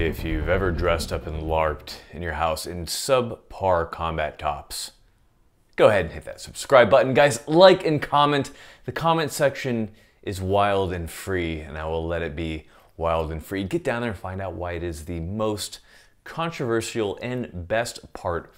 if you've ever dressed up and LARPed in your house in subpar combat tops, go ahead and hit that subscribe button. Guys, like and comment. The comment section is wild and free, and I will let it be wild and free. Get down there and find out why it is the most controversial and best part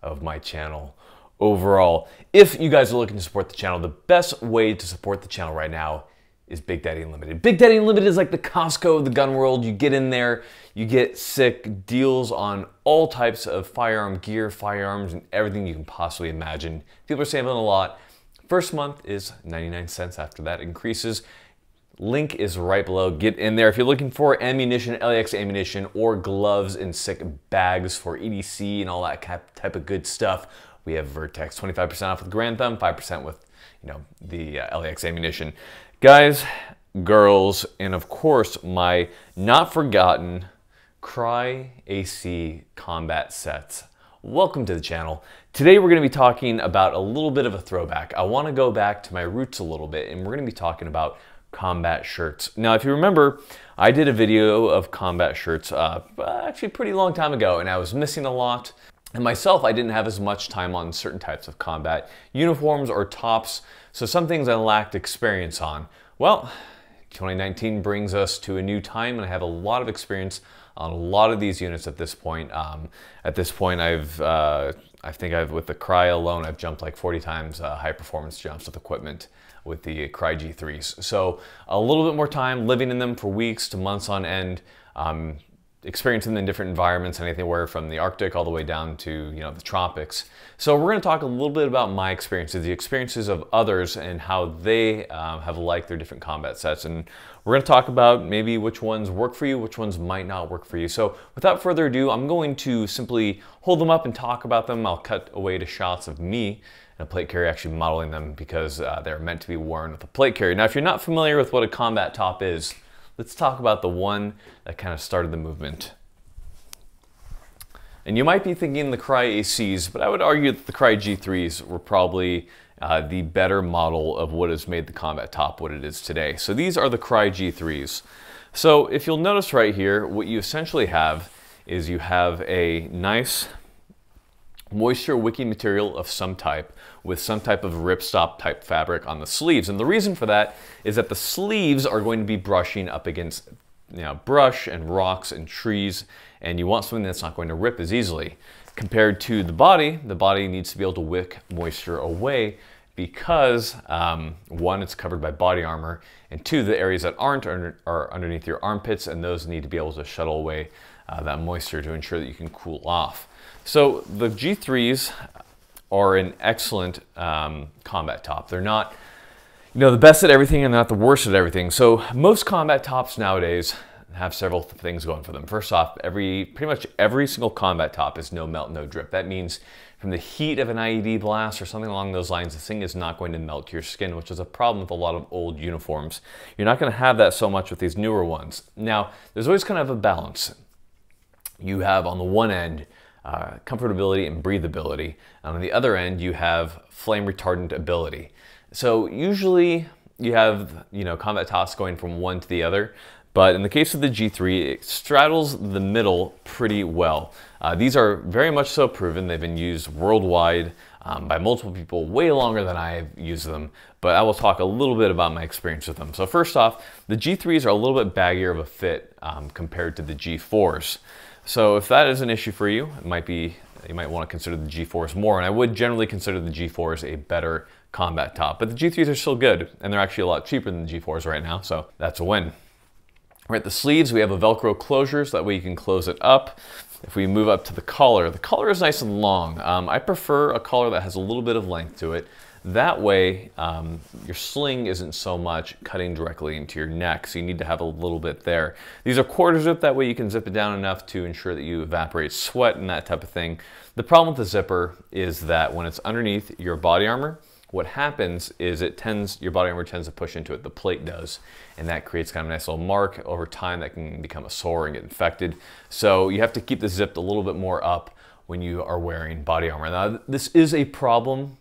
of my channel overall. If you guys are looking to support the channel, the best way to support the channel right now is Big Daddy Unlimited. Big Daddy Unlimited is like the Costco of the gun world. You get in there, you get sick deals on all types of firearm gear, firearms, and everything you can possibly imagine. People are saving a lot. First month is 99 cents. After that, increases. Link is right below. Get in there. If you're looking for ammunition, LAX ammunition, or gloves and sick bags for EDC and all that type of good stuff, we have Vertx 25% off with Garand Thumb, 5% with, you know, the LAX ammunition. Guys, girls, and of course, my not forgotten Crye AC combat sets. Welcome to the channel. Today we're going to be talking about a little bit of a throwback. I want to go back to my roots a little bit, and we're going to be talking about combat shirts. Now, if you remember, I did a video of combat shirts actually a pretty long time ago, and I was missing a lot. And myself, I didn't have as much time on certain types of combat uniforms or tops. So some things I lacked experience on. Well, 2019 brings us to a new time, and I have a lot of experience on a lot of these units at this point. I think with the Crye alone, I've jumped like 40 times high performance jumps with equipment with the Crye G3s. So a little bit more time living in them for weeks to months on end, experiencing them in different environments, anywhere from the Arctic all the way down to, you know, the tropics. So we're going to talk a little bit about my experiences, the experiences of others, and how they have liked their different combat sets. And we're going to talk about maybe which ones work for you, which ones might not work for you. So without further ado, I'm going to simply hold them up and talk about them. I'll cut away to shots of me and a plate carrier actually modeling them, because they're meant to be worn with a plate carrier. Now, if you're not familiar with what a combat top is, let's talk about the one that kind of started the movement. And you might be thinking the Crye ACs, but I would argue that the Crye G3s were probably the better model of what has made the combat top what it is today. So these are the Crye G3s. So if you'll notice right here, what you essentially have is you have a nice moisture wicking material of some type with some type of ripstop type fabric on the sleeves. And the reason for that is that the sleeves are going to be brushing up against, you know, brush and rocks and trees, and you want something that's not going to rip as easily. Compared to the body needs to be able to wick moisture away because one, it's covered by body armor, and two, the areas that aren't are underneath your armpits, and those need to be able to shuttle away that moisture to ensure that you can cool off. So the G3s are an excellent combat top. They're not, you know, the best at everything and not the worst at everything. So most combat tops nowadays have several things going for them. First off, pretty much every single combat top is no melt, no drip. That means from the heat of an IED blast or something along those lines, this thing is not going to melt to your skin, which is a problem with a lot of old uniforms. You're not going to have that so much with these newer ones. Now, there's always kind of a balance. You have on the one end, comfortability and breathability. And on the other end, you have flame retardant ability. So usually you have, you know, combat tops going from one to the other, but in the case of the G3, it straddles the middle pretty well. These are very much so proven. They've been used worldwide by multiple people way longer than I've used them, but I will talk a little bit about my experience with them. So first off, the G3s are a little bit baggier of a fit compared to the G4s. So if that is an issue for you, it might be, you might want to consider the G4s more, and I would generally consider the G4s a better combat top, but the G3s are still good, and they're actually a lot cheaper than the G4s right now, so that's a win. All right, the sleeves, we have a Velcro closure, so that way you can close it up. If we move up to the collar is nice and long. I prefer a collar that has a little bit of length to it. That way, your sling isn't so much cutting directly into your neck, so you need to have a little bit there. These are quarter zip, that way you can zip it down enough to ensure that you evaporate sweat and that type of thing. The problem with the zipper is that when it's underneath your body armor, what happens is it tends, your body armor tends to push into it, the plate does, and that creates kind of a nice little mark over time that can become a sore and get infected. So you have to keep this zipped a little bit more up when you are wearing body armor. Now, this is a problem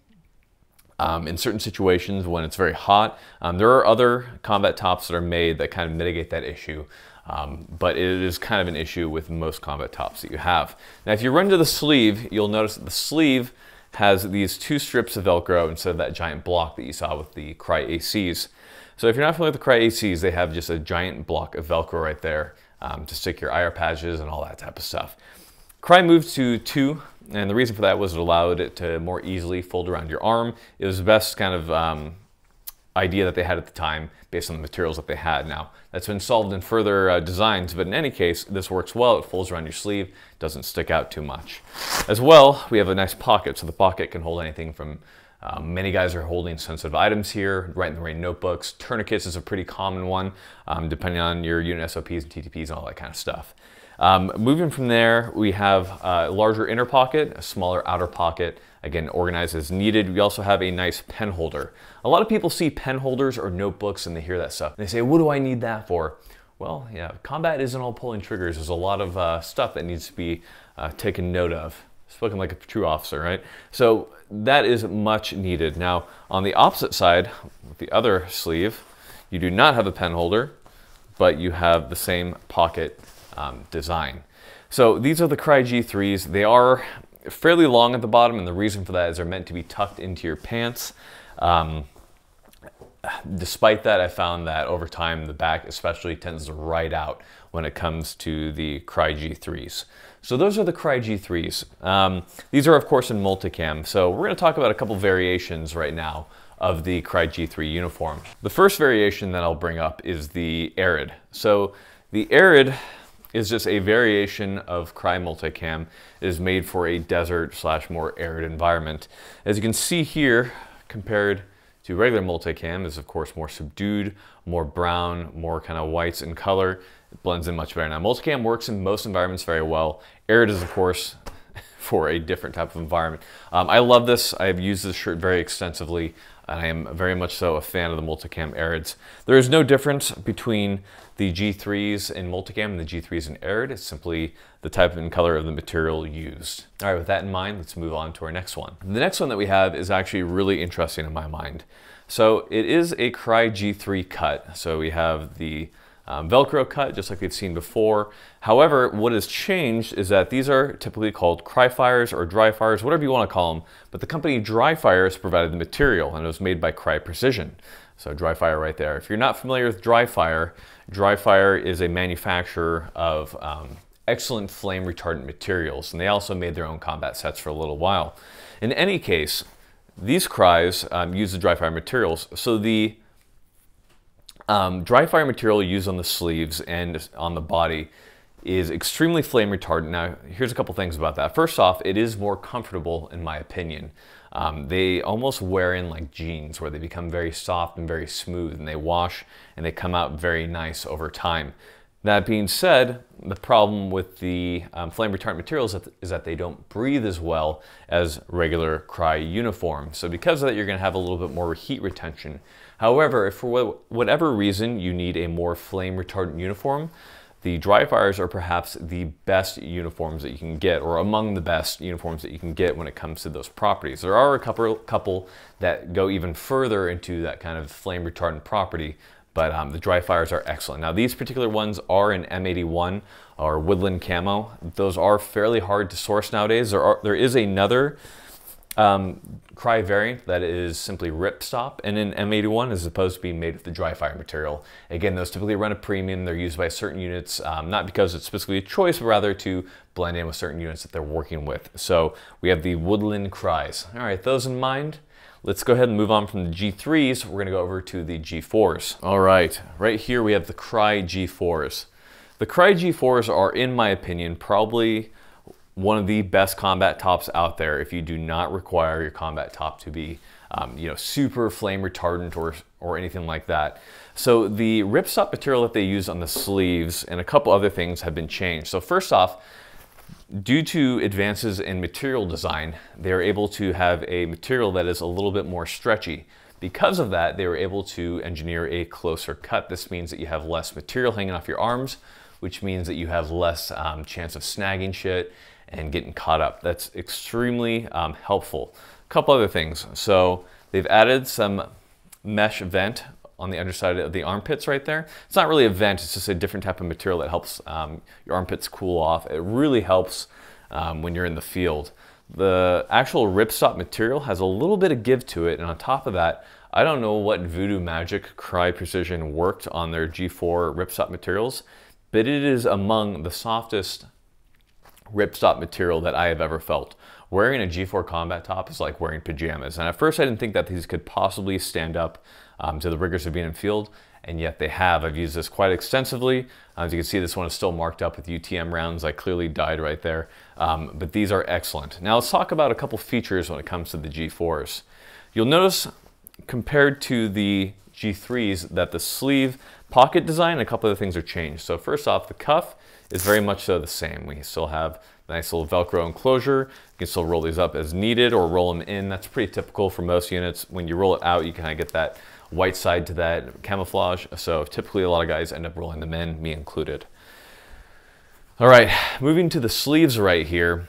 in certain situations when it's very hot. There are other combat tops that are made that kind of mitigate that issue. But it is kind of an issue with most combat tops that you have. Now, if you run to the sleeve, you'll notice that the sleeve has these two strips of Velcro instead of that giant block that you saw with the Crye ACs. So if you're not familiar with the Crye ACs, they have just a giant block of Velcro right there to stick your IR patches and all that type of stuff. Crye moved to 2, and the reason for that was it allowed it to more easily fold around your arm. It was the best kind of idea that they had at the time based on the materials that they had. Now, that's been solved in further designs, but in any case, this works well. It folds around your sleeve, doesn't stick out too much. As well, we have a nice pocket, so the pocket can hold anything from many guys are holding sensitive items here, right in the rain notebooks. Tourniquets is a pretty common one, depending on your unit SOPs and TTPs and all that kind of stuff. Moving from there, we have a larger inner pocket, a smaller outer pocket, again, organized as needed. We also have a nice pen holder. A lot of people see pen holders or notebooks and they hear that stuff. And they say, what do I need that for? Well, yeah, combat isn't all pulling triggers. There's a lot of stuff that needs to be taken note of. Spoken like a true officer, right? So that is much needed. Now, on the opposite side, with the other sleeve, you do not have a pen holder, but you have the same pocket design. So these are the Crye G3s. They are fairly long at the bottom, and the reason for that is they're meant to be tucked into your pants. Despite that, I found that over time, the back especially tends to ride out when it comes to the Crye G3s. So those are the Crye G3s. These are, of course, in multicam. So we're going to talk about a couple variations right now of the Crye G3 uniform. The first variation that I'll bring up is the Arid. So the Arid is just a variation of Crye multicam. It is made for a desert / more arid environment. As you can see here, compared to regular multicam, is of course more subdued, more brown, more kind of whites in color. It blends in much better. Now, multicam works in most environments very well. Arid is, of course, for a different type of environment. I love this. I've used this shirt very extensively, and I am very much so a fan of the multicam Arids. There is no difference between the G3s in multicam and the G3s in Arid. It's simply the type and color of the material used. All right, with that in mind, let's move on to our next one. The next one that we have is actually really interesting in my mind. So it is a Crye G3 cut. So we have the Velcro cut, just like we've seen before. However, what has changed is that these are typically called Cryfires or Drifires, whatever you want to call them, but the company Drifire has provided the material, and it was made by Crye Precision. So Drifire right there. If you're not familiar with Drifire, Drifire is a manufacturer of excellent flame retardant materials, and they also made their own combat sets for a little while. In any case, these Cryes use the Drifire materials. So the Drifire material used on the sleeves and on the body is extremely flame retardant. Now, here's a couple things about that. First off, it is more comfortable, in my opinion. They almost wear in like jeans, where they become very soft and very smooth, and they wash and they come out very nice over time. That being said, the problem with the flame retardant materials is that they don't breathe as well as regular Crye uniform. So because of that, you're going to have a little bit more heat retention. However, if for whatever reason you need a more flame retardant uniform, the Drifires are perhaps the best uniforms that you can get, or among the best uniforms that you can get when it comes to those properties. There are a couple that go even further into that kind of flame retardant property, but the Drifires are excellent. Now, these particular ones are in M81 or woodland camo. Those are fairly hard to source nowadays. There is another Crye variant that is simply ripstop and in M81 as opposed to being made with the Drifire material. Again, those typically run a premium. They're used by certain units, not because it's specifically a choice, but rather to blend in with certain units that they're working with. So we have the woodland Cryes. All right, those in mind, let's go ahead and move on from the G3s. We're gonna go over to the G4s. All right, right here we have the Crye G4s. The Crye G4s are, in my opinion, probably one of the best combat tops out there if you do not require your combat top to be super flame retardant or anything like that. So the ripstop material that they use on the sleeves and a couple other things have been changed. So first off, due to advances in material design, they are able to have a material that is a little bit more stretchy. Because of that, they were able to engineer a closer cut. This means that you have less material hanging off your arms, which means that you have less chance of snagging shit and getting caught up. That's extremely helpful. A couple other things. So they've added some mesh vent on the underside of the armpits right there. It's not really a vent, it's just a different type of material that helps your armpits cool off. It really helps when you're in the field. The actual ripstop material has a little bit of give to it, and on top of that, I don't know what voodoo magic Crye Precision worked on their G4 ripstop materials, but it is among the softest ripstop material that I have ever felt. Wearing a G4 combat top is like wearing pajamas, and at first I didn't think that these could possibly stand up to the rigors of being in field, and yet they have. I've used this quite extensively. As you can see, this one is still marked up with UTM rounds. I clearly died right there, but these are excellent. Now let's talk about a couple features when it comes to the G4s. You'll notice compared to the G3s that the sleeve pocket design, a couple of things are changed. So first off, the cuff is very much so the same. We still have a nice little Velcro enclosure. You can still roll these up as needed or roll them in. That's pretty typical for most units. When you roll it out, you kind of get that white side to that camouflage. So typically a lot of guys end up rolling them in, me included. All right, moving to the sleeves right here.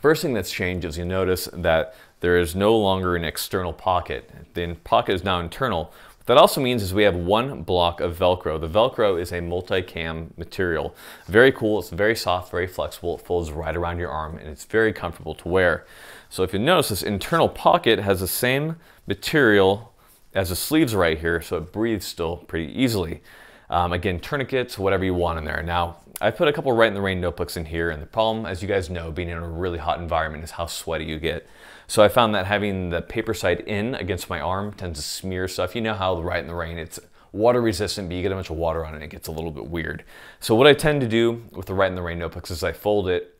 First thing that's changed is you notice that there is no longer an external pocket. The pocket is now internal. What that also means is we have one block of Velcro. The Velcro is a multi-cam material. Very cool, it's very soft, very flexible, it folds right around your arm, and it's very comfortable to wear. So if you notice, this internal pocket has the same material as the sleeves right here, so it breathes still pretty easily. Again, tourniquets, whatever you want in there. Now, I put a couple Right in the Rain notebooks in here, and the problem, as you guys know, being in a really hot environment is how sweaty you get. So I found that having the paper side in against my arm tends to smear stuff. You know how the Right in the Rain, it's water resistant, but you get a bunch of water on it and it gets a little bit weird. So what I tend to do with the Right in the Rain notebooks is I fold it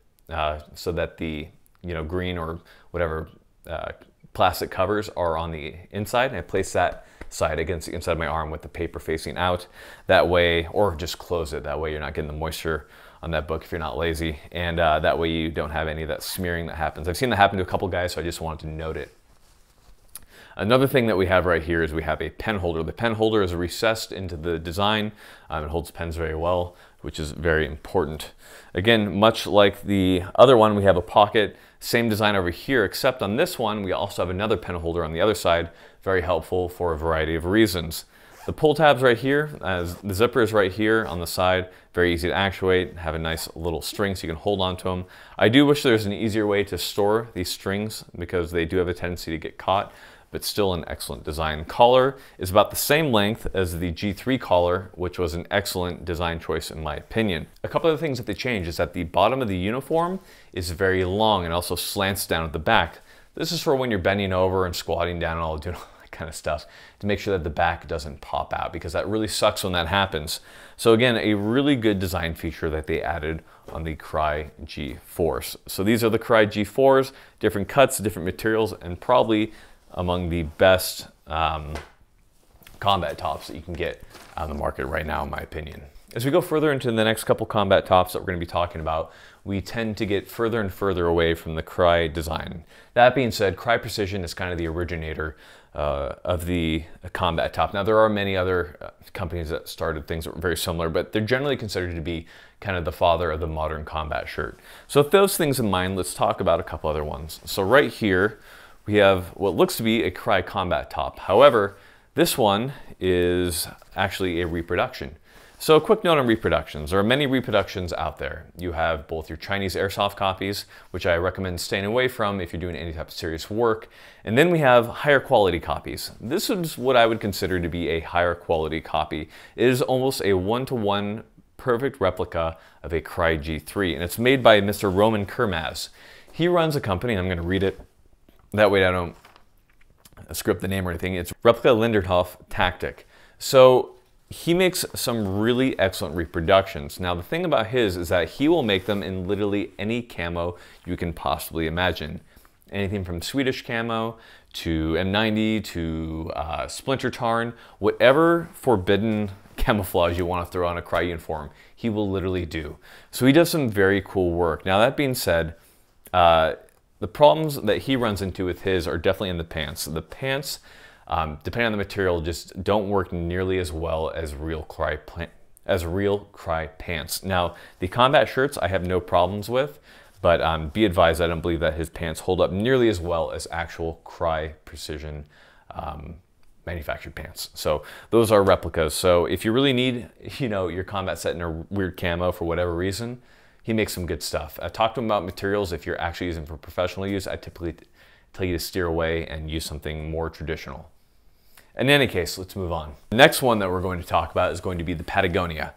so that the green or whatever plastic covers are on the inside, and I place that side against the inside of my arm with the paper facing out that way, or just close it that way. You're not getting the moisture on that book if you're not lazy, and that way you don't have any of that smearing that happens. I've seen that happen to a couple guys, so I just wanted to note it. Another thing that we have right here is we have a pen holder. The pen holder is recessed into the design. It holds pens very well, which is very important. Again, much like the other one, we have a pocket. Same design over here, except on this one, we also have another pen holder on the other side. Very helpful for a variety of reasons. The pull tabs right here, as the zipper is right here on the side, very easy to actuate, have a nice little string so you can hold onto them. I do wish there's an easier way to store these strings because they do have a tendency to get caught, but still an excellent design. Collar is about the same length as the G3 collar, which was an excellent design choice in my opinion. A couple of the things that they change is that the bottom of the uniform is very long and also slants down at the back. This is for when you're bending over and squatting down and all doing all that kind of stuff to make sure that the back doesn't pop out, because that really sucks when that happens. So again, a really good design feature that they added on the Crye G4s. So these are the Crye G4s, different cuts, different materials, and probably among the best combat tops that you can get on the market right now, in my opinion. As we go further into the next couple combat tops that we're going to be talking about, we tend to get further and further away from the Crye design. That being said, Crye Precision is kind of the originator of the combat top. Now, there are many other companies that started things that were very similar, but they're generally considered to be kind of the father of the modern combat shirt. So with those things in mind, let's talk about a couple other ones. So right here, we have what looks to be a Crye combat top. However, this one is actually a reproduction. So a quick note on reproductions. There are many reproductions out there. You have both your Chinese airsoft copies, which I recommend staying away from if you're doing any type of serious work. And then we have higher quality copies. This is what I would consider to be a higher quality copy. It is almost a one-to-one perfect replica of a Crye G3, and it's made by Mr. Roman Kermas. He runs a company, and I'm gonna read it. That way I don't script the name or anything. It's Replica Linderhoff Tactic. So he makes some really excellent reproductions. Now, the thing about his is that he will make them in literally any camo you can possibly imagine. Anything from Swedish camo to M90 to splinter tarn, whatever forbidden camouflage you want to throw on a Crye uniform, he will literally do. So he does some very cool work. Now, that being said, the problems that he runs into with his are definitely in the pants. The pants, depending on the material, just don't work nearly as well as real Crye pants. Now, the combat shirts I have no problems with, but be advised, I don't believe that his pants hold up nearly as well as actual Crye Precision manufactured pants. So those are replicas. So if you really need, you know, your combat set in a weird camo for whatever reason, he makes some good stuff. I've talked to him about materials. If you're actually using for professional use, I typically tell you to steer away and use something more traditional. In any case, let's move on. The next one that we're going to talk about is going to be the Patagonia.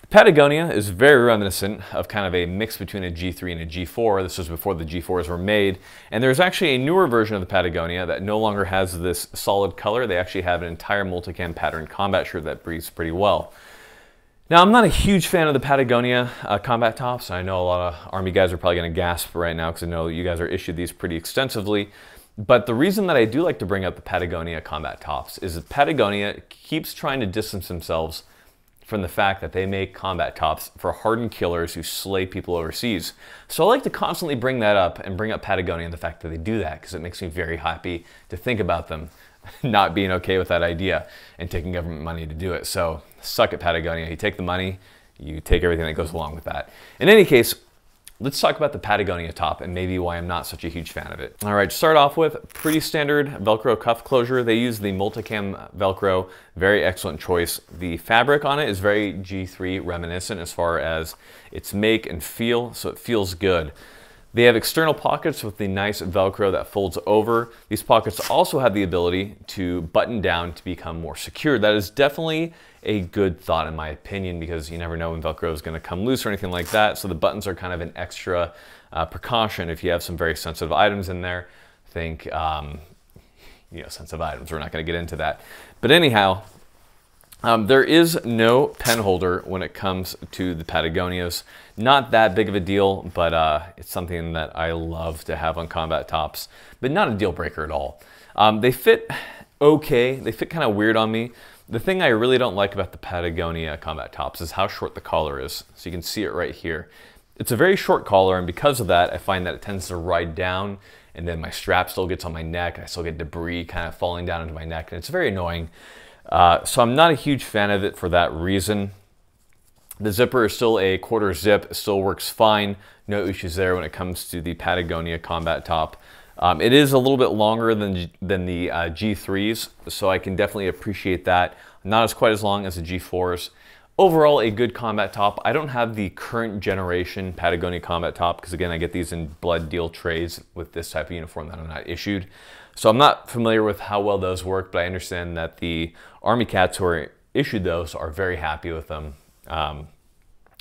The Patagonia is very reminiscent of kind of a mix between a G3 and a G4. This was before the G4s were made. And there's actually a newer version of the Patagonia that no longer has this solid color. They actually have an entire multicam pattern combat shirt that breathes pretty well. Now, I'm not a huge fan of the Patagonia combat tops. I know a lot of Army guys are probably gonna gasp right now because I know you guys are issued these pretty extensively. But the reason that I do like to bring up the Patagonia combat tops is that Patagonia keeps trying to distance themselves from the fact that they make combat tops for hardened killers who slay people overseas. So I like to constantly bring that up and bring up Patagonia and the fact that they do that, because it makes me very happy to think about them not being okay with that idea and taking government money to do it. So suck at Patagonia. You take the money, you take everything that goes along with that. In any case, let's talk about the Patagonia top and maybe why I'm not such a huge fan of it. All right, to start off with, pretty standard Velcro cuff closure. They use the multicam Velcro, very excellent choice. The fabric on it is very G3 reminiscent as far as its make and feel, so it feels good. They have external pockets with the nice Velcro that folds over. These pockets also have the ability to button down to become more secure. That is definitely a good thought in my opinion, because you never know when Velcro is gonna come loose or anything like that. So the buttons are kind of an extra precaution if you have some very sensitive items in there. Think, you know, sensitive items, we're not gonna get into that. But anyhow, there is no pen holder when it comes to the Patagonias. Not that big of a deal, but it's something that I love to have on combat tops, but not a deal breaker at all. They fit okay. They fit kind of weird on me. The thing I really don't like about the Patagonia combat tops is how short the collar is. So you can see it right here. It's a very short collar, and because of that, I find that it tends to ride down, and then my strap still gets on my neck. I still get debris kind of falling down into my neck, and it's very annoying. So I'm not a huge fan of it for that reason. The zipper is still a quarter zip, it still works fine. No issues there when it comes to the Patagonia combat top. It is a little bit longer than the G3s, so I can definitely appreciate that. Not as quite as long as the G4s. Overall, a good combat top. I don't have the current generation Patagonia combat top because, again, I get these in blood deal trays with this type of uniform that I'm not issued. So I'm not familiar with how well those work, but I understand that the Army cats who are issued those are very happy with them.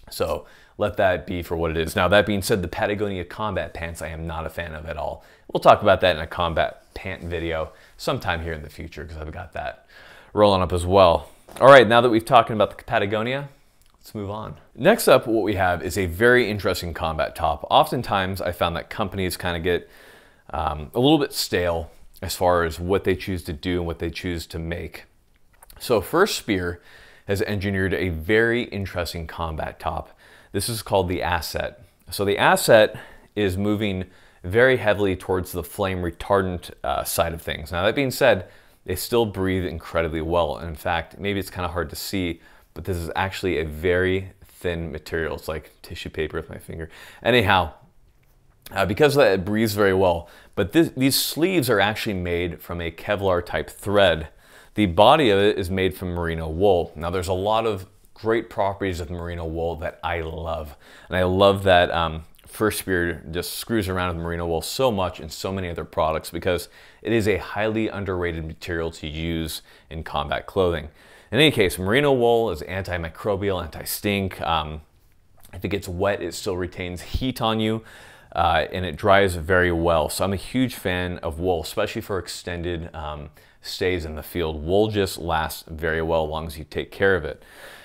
So let that be for what it is. Now, that being said, the Patagonia combat pants, I am not a fan of at all. We'll talk about that in a combat pant video sometime here in the future because I've got that rolling up as well. All right, now that we've talked about the Patagonia, let's move on. Next up, what we have is a very interesting combat top. Oftentimes, I found that companies kind of get a little bit stale as far as what they choose to do and what they choose to make. So First Spear has engineered a very interesting combat top. This is called the Asset. So the Asset is moving very heavily towards the flame retardant side of things. Now, that being said, they still breathe incredibly well. And in fact, maybe it's kind of hard to see, but this is actually a very thin material. It's like tissue paper with my finger. Anyhow, because of that, it breathes very well. But these sleeves are actually made from a Kevlar type thread. The body of it is made from merino wool. Now, there's a lot of great properties of merino wool that I love. And I love that First Spear just screws around with merino wool so much in so many other products because it is a highly underrated material to use in combat clothing. In any case, merino wool is antimicrobial, anti-stink. If it gets wet, it still retains heat on you, and it dries very well. So I'm a huge fan of wool, especially for extended stays in the field. Wool just lasts very well as long as you take care of it.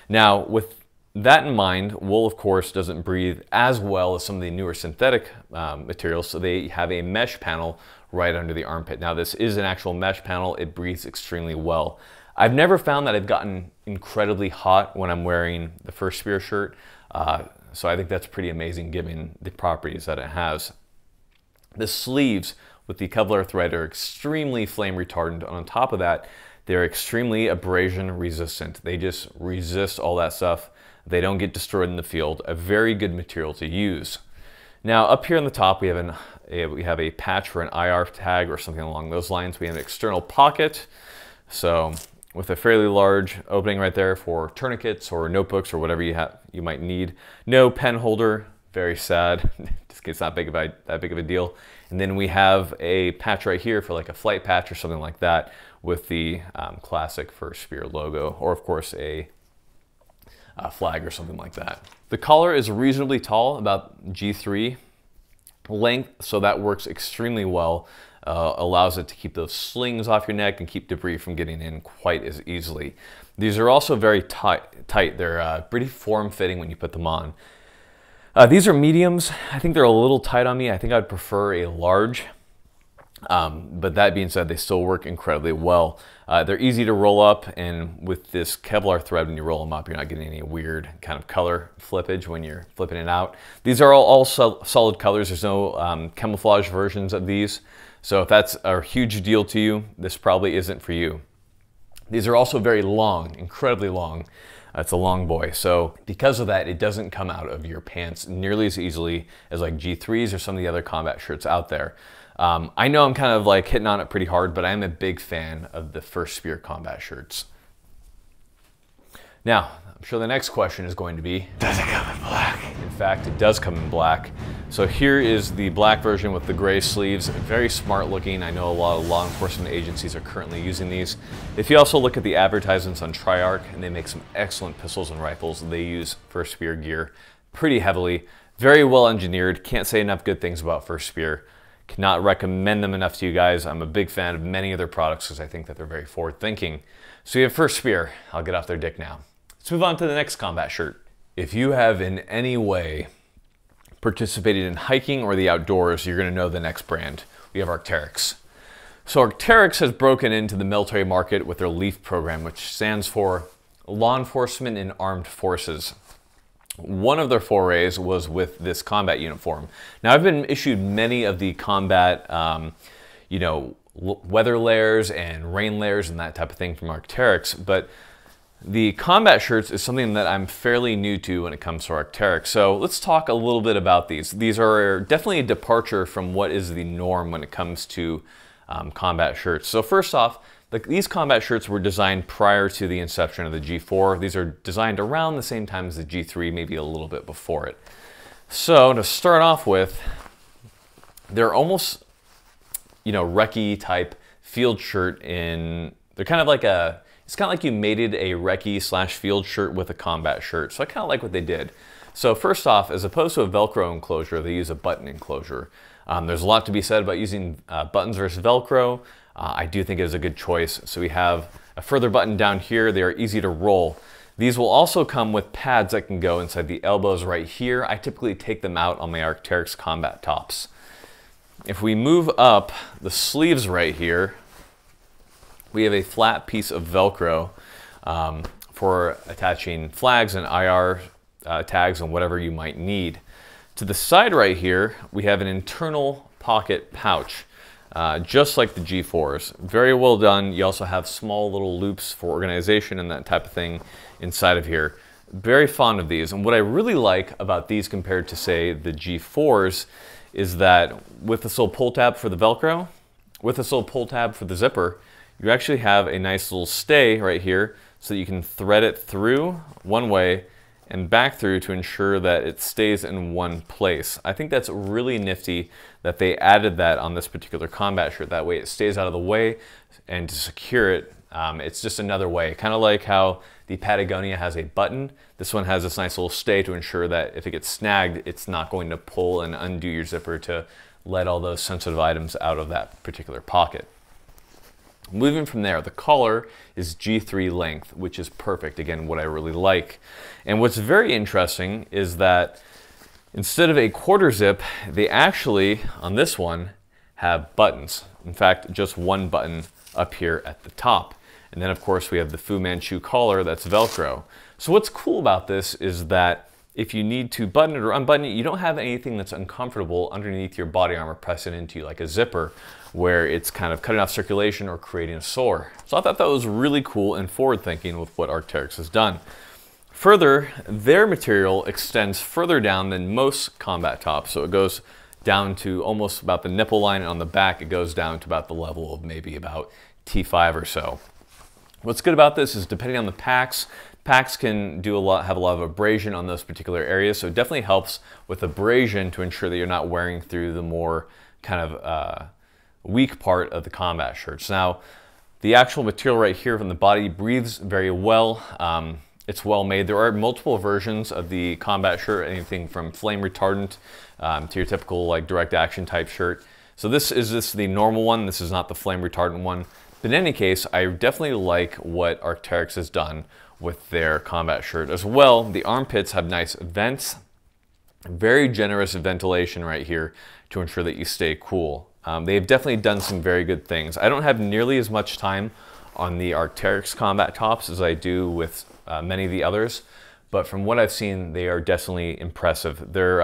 Now, with that in mind, wool, of course, doesn't breathe as well as some of the newer synthetic materials, so they have a mesh panel right under the armpit. Now, this is an actual mesh panel. It breathes extremely well. I've never found that I've gotten incredibly hot when I'm wearing the First Spear shirt, so I think that's pretty amazing given the properties that it has. The sleeves with the Kevlar thread are extremely flame retardant. On top of that, they're extremely abrasion resistant. They just resist all that stuff. They don't get destroyed in the field. A very good material to use. Now, up here on the top, we have a patch for an IR tag or something along those lines. We have an external pocket. So with a fairly large opening right there for tourniquets or notebooks or whatever you might need. No pen holder, very sad. It's not big of a, that big of a deal. And then we have a patch right here for like a flight patch or something like that with the classic First Spear logo, or of course a flag or something like that. The collar is reasonably tall, about G3 length, so that works extremely well. Allows it to keep those slings off your neck and keep debris from getting in quite as easily. These are also very tight. They're pretty form-fitting when you put them on. These are mediums. I think they're a little tight on me. I think I'd prefer a large, but that being said, they still work incredibly well. They're easy to roll up, and with this Kevlar thread, when you roll them up, you're not getting any weird kind of color flippage when you're flipping it out. These are all solid colors. There's no camouflage versions of these. So if that's a huge deal to you, this probably isn't for you. These are also very long, incredibly long. It's a long boy. So because of that, it doesn't come out of your pants nearly as easily as like G3s or some of the other combat shirts out there. I know I'm kind of like hitting on it pretty hard, but I am a big fan of the First Spear combat shirts. Now, I'm sure the next question is going to be, does it come in black? In fact, it does come in black. So here is the black version with the gray sleeves. Very smart looking. I know a lot of law enforcement agencies are currently using these. If you also look at the advertisements on Triarch, and they make some excellent pistols and rifles, they use First Spear gear pretty heavily. Very well engineered. Can't say enough good things about First Spear. Cannot recommend them enough to you guys. I'm a big fan of many of their products because I think that they're very forward thinking. So you have First Spear. I'll get off their dick now. Let's move on to the next combat shirt. If you have in any way participated in hiking or the outdoors, you're gonna know the next brand. We have Arc'teryx. So Arc'teryx has broken into the military market with their LEAF program, which stands for Law Enforcement and Armed Forces. One of their forays was with this combat uniform. Now I've been issued many of the combat, you know, weather layers and rain layers and that type of thing from Arc'teryx, but the combat shirts is something that I'm fairly new to when it comes to Arc'teryx. So let's talk a little bit about these. These are definitely a departure from what is the norm when it comes to combat shirts. So first off, these combat shirts were designed prior to the inception of the G4. These are designed around the same time as the G3, maybe a little bit before it. So to start off with, they're almost, you know, recce type field shirt in, they're kind of like a, it's kind of like you mated a recce slash field shirt with a combat shirt. So I kind of like what they did. So first off, as opposed to a Velcro enclosure, they use a button enclosure. There's a lot to be said about using buttons versus Velcro. I do think it is a good choice. So we have a further button down here. They are easy to roll. These will also come with pads that can go inside the elbows right here. I typically take them out on my Arc'teryx combat tops. If we move up the sleeves right here, we have a flat piece of Velcro for attaching flags and IR tags and whatever you might need. To the side right here, we have an internal pocket pouch, just like the G4s. Very well done. You also have small little loops for organization and that type of thing inside of here. Very fond of these. And what I really like about these compared to, say, the G4s is that with this little pull tab for the Velcro, with this little pull tab for the zipper, you actually have a nice little stay right here so that you can thread it through one way and back through to ensure that it stays in one place. I think that's really nifty that they added that on this particular combat shirt. That way it stays out of the way, and to secure it, it's just another way. Kind of like how the Patagonia has a button. This one has this nice little stay to ensure that if it gets snagged, it's not going to pull and undo your zipper to let all those sensitive items out of that particular pocket. Moving from there, the collar is G3 length, which is perfect. Again, what I really like. And what's very interesting is that instead of a quarter zip, they actually, on this one, have buttons. In fact, just one button up here at the top. And then, of course, we have the Fu Manchu collar that's Velcro. So what's cool about this is that if you need to button it or unbutton it, you don't have anything that's uncomfortable underneath your body armor pressing into you like a zipper, where it's kind of cutting off circulation or creating a sore. So I thought that was really cool and forward thinking with what Arc'teryx has done. Further, their material extends further down than most combat tops. So it goes down to almost about the nipple line, and on the back, it goes down to about the level of maybe about T5 or so. What's good about this is depending on the packs, packs can do have a lot of abrasion on those particular areas, so it definitely helps with abrasion to ensure that you're not wearing through the more kind of weak part of the combat shirts. Now, the actual material right here from the body breathes very well. It's well made. There are multiple versions of the combat shirt, anything from flame retardant to your typical like direct action type shirt. So this is the normal one. This is not the flame retardant one. But in any case, I definitely like what Arc'teryx has done with their combat shirt as well. The armpits have nice vents, very generous ventilation right here to ensure that you stay cool. They've definitely done some very good things. I don't have nearly as much time on the Arc'teryx combat tops as I do with many of the others, but from what I've seen, they are definitely impressive. They're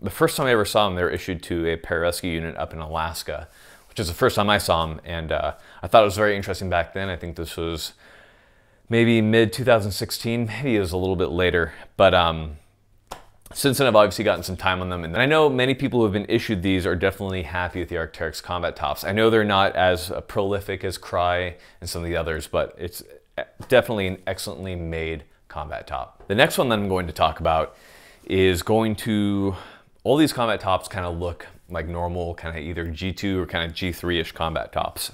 the first time I ever saw them, they were issued to a pararescue unit up in Alaska, which is the first time I saw them, and I thought it was very interesting back then. I think this was maybe mid-2016, maybe it was a little bit later, but since then, I've obviously gotten some time on them, and I know many people who have been issued these are definitely happy with the Arc'teryx combat tops. I know they're not as prolific as Crye and some of the others, but it's definitely an excellently made combat top. The next one that I'm going to talk about is going to... All these combat tops kind of look like normal, kind of either G2 or kind of G3-ish combat tops.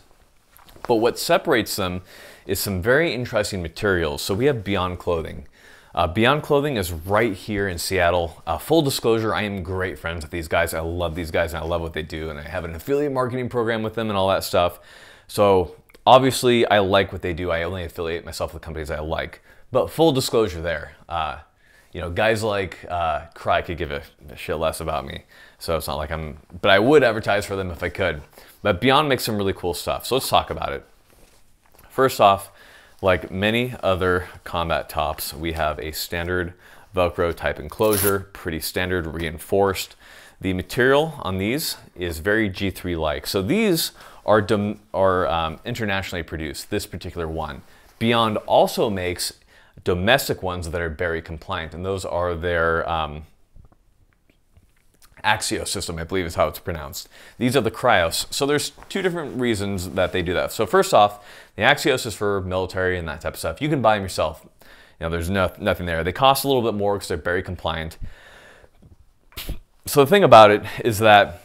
But what separates them is some very interesting materials. So we have Beyond Clothing. Beyond Clothing is right here in Seattle. Full disclosure, I am great friends with these guys. I love these guys and I love what they do, and I have an affiliate marketing program with them and all that stuff. So obviously I like what they do. I only affiliate myself with companies I like, but full disclosure there. You know, guys like Crye could give a shit less about me. So it's not like I'm, but I would advertise for them if I could. But Beyond makes some really cool stuff. So let's talk about it. First off, like many other combat tops, we have a standard Velcro type enclosure, pretty standard reinforced. The material on these is very G3-like. So these are internationally produced, this particular one. Beyond also makes domestic ones that are berry compliant, and those are their Axios system, I believe is how it's pronounced. These are the Cryos. So there's two different reasons that they do that. So first off, the Axios is for military and that type of stuff. You can buy them yourself. You know, there's nothing there. They cost a little bit more because they're berry compliant. So the thing about it is that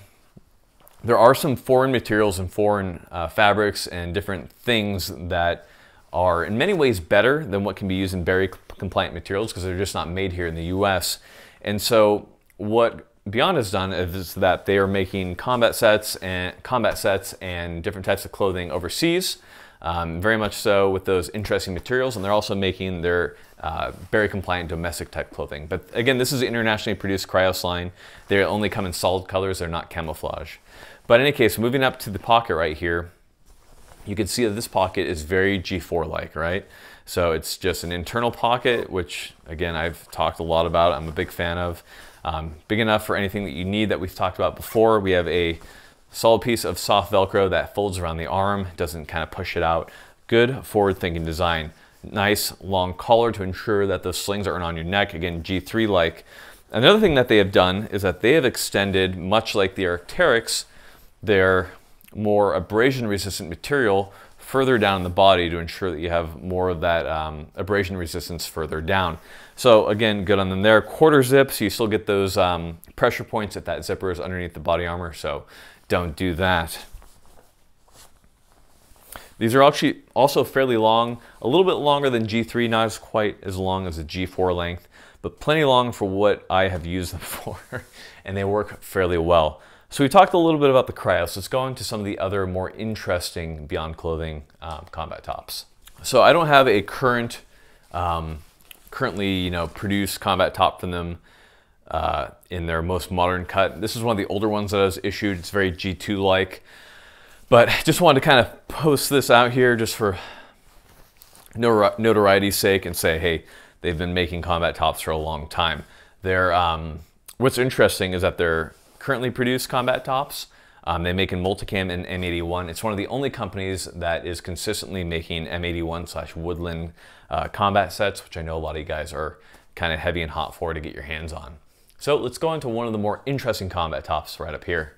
there are some foreign materials and foreign fabrics and different things that are in many ways better than what can be used in berry compliant materials because they're just not made here in the US. And so what Beyond has done is that they are making combat sets and different types of clothing overseas, very much so with those interesting materials, and they're also making their berry compliant domestic type clothing. But again, this is an internationally produced Cryos line. They only come in solid colors, they're not camouflage. But in any case, moving up to the pocket right here, you can see that this pocket is very G4-like, right? So it's just an internal pocket, which again, I've talked a lot about, I'm a big fan of. Big enough for anything that you need that we've talked about before. We have a solid piece of soft Velcro that folds around the arm, doesn't kind of push it out. Good forward-thinking design. Nice long collar to ensure that those slings aren't on your neck. Again, G3-like. Another thing that they have done is that they have extended, much like the Arc'teryx, their more abrasion-resistant material further down the body to ensure that you have more of that abrasion resistance further down. So again, good on them there. Quarter zips, so you still get those pressure points if that zipper is underneath the body armor, so don't do that. These are actually also fairly long, a little bit longer than G3, not as quite as long as the G4 length, but plenty long for what I have used them for, and they work fairly well. So we talked a little bit about the Cryos. Let's go into some of the other more interesting Beyond Clothing combat tops. So I don't have a current, currently produced combat top from them in their most modern cut. This is one of the older ones that I was issued. It's very G2-like, but just wanted to kind of post this out here just for notoriety's sake and say, hey, they've been making combat tops for a long time. They're, what's interesting is that they're currently produce combat tops. They make in Multicam and M81. It's one of the only companies that is consistently making M81/Woodland combat sets, which I know a lot of you guys are kind of heavy and hot for to get your hands on. So let's go into one of the more interesting combat tops right up here.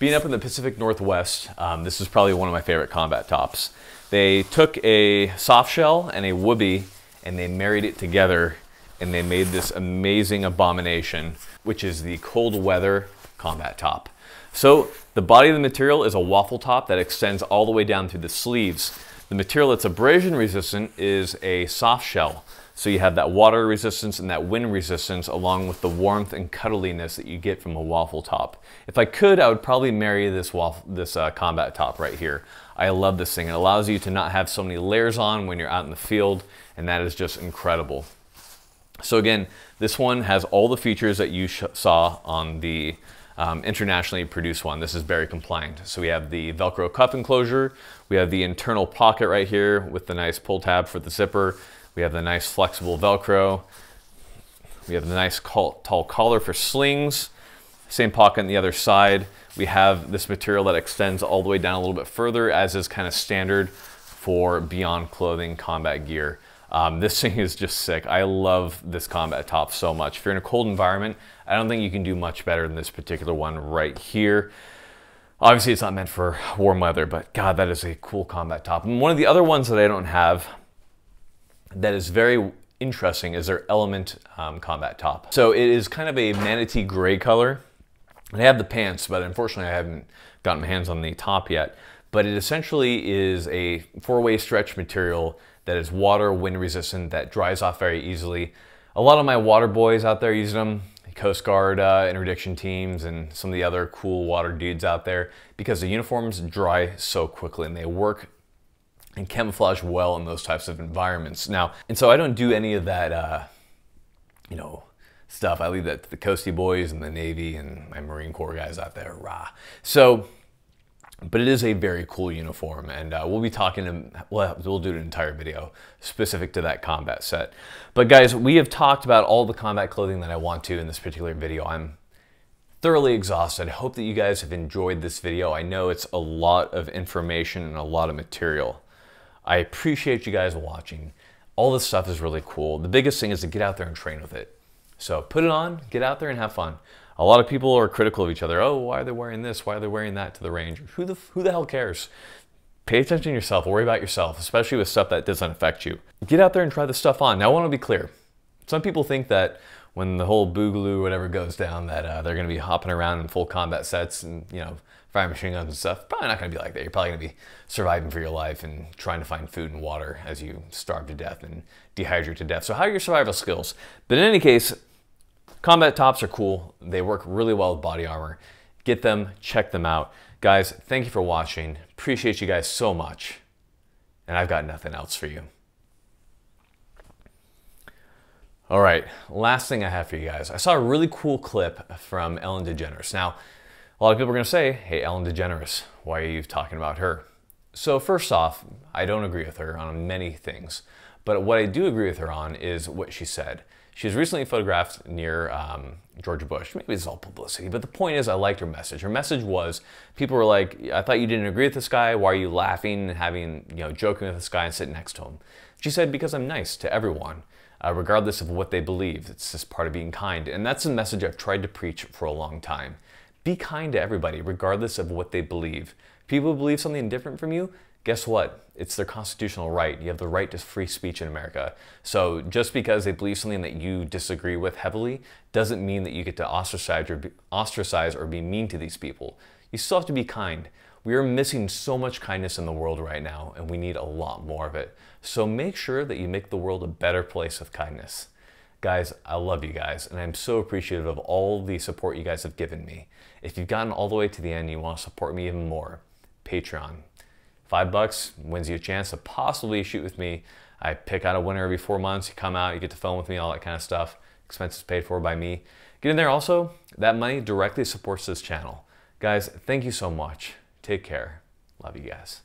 being up in the Pacific Northwest, this is probably one of my favorite combat tops. They took a soft shell and a whoopee and they married it together and they made this amazing abomination, which is the cold weather combat top. So the body of the material is a waffle top that extends all the way down through the sleeves. The material that's abrasion resistant is a soft shell. So you have that water resistance and that wind resistance along with the warmth and cuddliness that you get from a waffle top. If I could, I would probably marry this combat top right here. I love this thing. It allows you to not have so many layers on when you're out in the field, and that is just incredible. So again, this one has all the features that you saw on the internationally produced one. This is very compliant. So we have the Velcro cuff enclosure. We have the internal pocket right here with the nice pull tab for the zipper. We have the nice flexible Velcro. We have the nice tall collar for slings. Same pocket on the other side. We have this material that extends all the way down a little bit further, as is kind of standard for Beyond Clothing combat gear. This thing is just sick. I love this combat top so much. If you're in a cold environment, I don't think you can do much better than this particular one right here. Obviously, it's not meant for warm weather, but God, that is a cool combat top. And one of the other ones that I don't have that is very interesting is their Element combat top. So it is kind of a manatee gray color. And I have the pants, but unfortunately I haven't gotten my hands on the top yet. But it essentially is a four-way stretch material that is water, wind resistant, that dries off very easily. A lot of my water boys out there using them, Coast Guard interdiction teams and some of the other cool water dudes out there, because the uniforms dry so quickly and they work and camouflage well in those types of environments. Now, and so I don't do any of that, you know, stuff. I leave that to the Coastie boys and the Navy and my Marine Corps guys out there, rah. So, but it is a very cool uniform, and we'll be talking, we'll do an entire video specific to that combat set. But guys, we have talked about all the combat clothing that I want to in this particular video. I'm thoroughly exhausted. I hope that you guys have enjoyed this video. I know it's a lot of information and a lot of material. I appreciate you guys watching. All this stuff is really cool. The biggest thing is to get out there and train with it. So put it on, get out there and have fun. A lot of people are critical of each other. Oh, why are they wearing this? Why are they wearing that to the range? Who the hell cares? Pay attention to yourself, worry about yourself, especially with stuff that doesn't affect you. Get out there and try this stuff on. Now I want to be clear. Some people think that when the whole boogaloo or whatever goes down that they're going to be hopping around in full combat sets and, you know, fire machine guns and stuff. Probably not going to be like that. You're probably going to be surviving for your life and trying to find food and water as you starve to death and dehydrate to death. So how are your survival skills? But in any case, combat tops are cool. They work really well with body armor. Get them, check them out. Guys, thank you for watching. Appreciate you guys so much. And I've got nothing else for you. All right, last thing I have for you guys. I saw a really cool clip from Ellen DeGeneres. Now, a lot of people are gonna say, hey, Ellen DeGeneres, why are you talking about her? So first off, I don't agree with her on many things, but what I do agree with her on is what she said. She was recently photographed near George Bush. Maybe it's all publicity, but the point is I liked her message. Her message was, people were like, I thought you didn't agree with this guy. Why are you laughing and having, you know, joking with this guy and sitting next to him? She said, because I'm nice to everyone. Regardless of what they believe. It's just part of being kind. And that's a message I've tried to preach for a long time. Be kind to everybody, regardless of what they believe. If people believe something different from you, guess what? It's their constitutional right. You have the right to free speech in America. So just because they believe something that you disagree with heavily doesn't mean that you get to ostracize or be mean to these people. You still have to be kind. We are missing so much kindness in the world right now, and we need a lot more of it. So make sure that you make the world a better place with kindness. Guys, I love you guys, and I'm so appreciative of all the support you guys have given me. If you've gotten all the way to the end and you want to support me even more, Patreon. $5 wins you a chance to possibly shoot with me. I pick out a winner every 4 months. You come out, you get to film with me, all that kind of stuff. Expenses paid for by me. Get in there also. That money directly supports this channel. Guys, thank you so much. Take care. Love you guys.